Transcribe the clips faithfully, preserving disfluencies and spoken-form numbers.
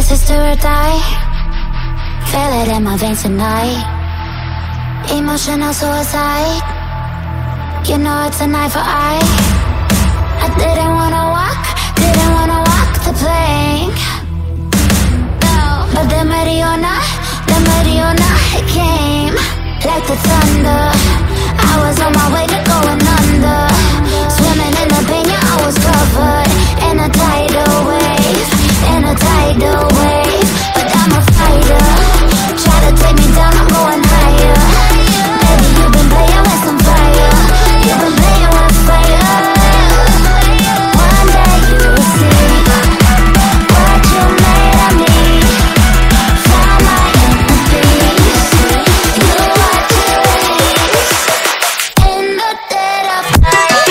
This is do or die. Feel it in my veins tonight. Emotional suicide. You know it's a knife for eye. I didn't wanna walk, didn't wanna walk the plank. No, but the Mariona, the Mariona came like the thunder. I was on my way to going under, swimming in the pain. Yeah, I was covered in a tidal wave, in a tidal wave. But I'm a fighter. Try to take me down, I'm going higher. Baby, you've been playing with some fire. You've been playing with fire. One day you will see what you made of me. Found my enemies. You are to race in the dead of night.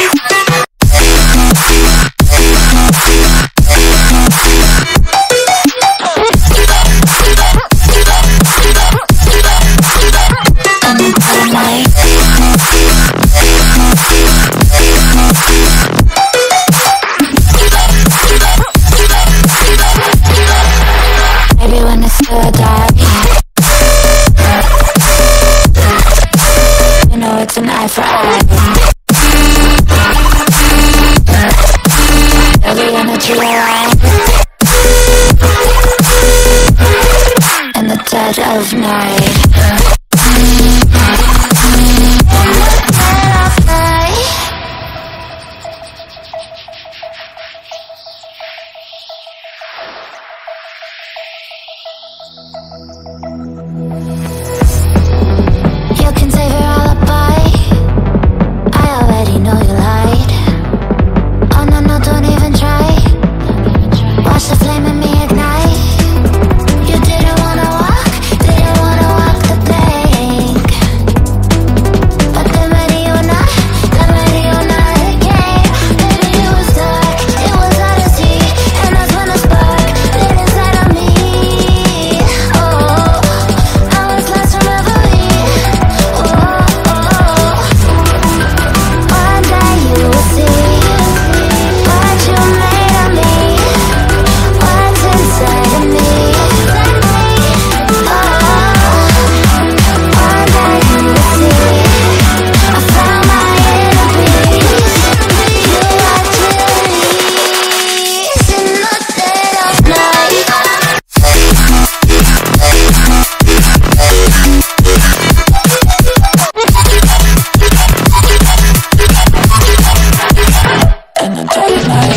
Of night. Bye.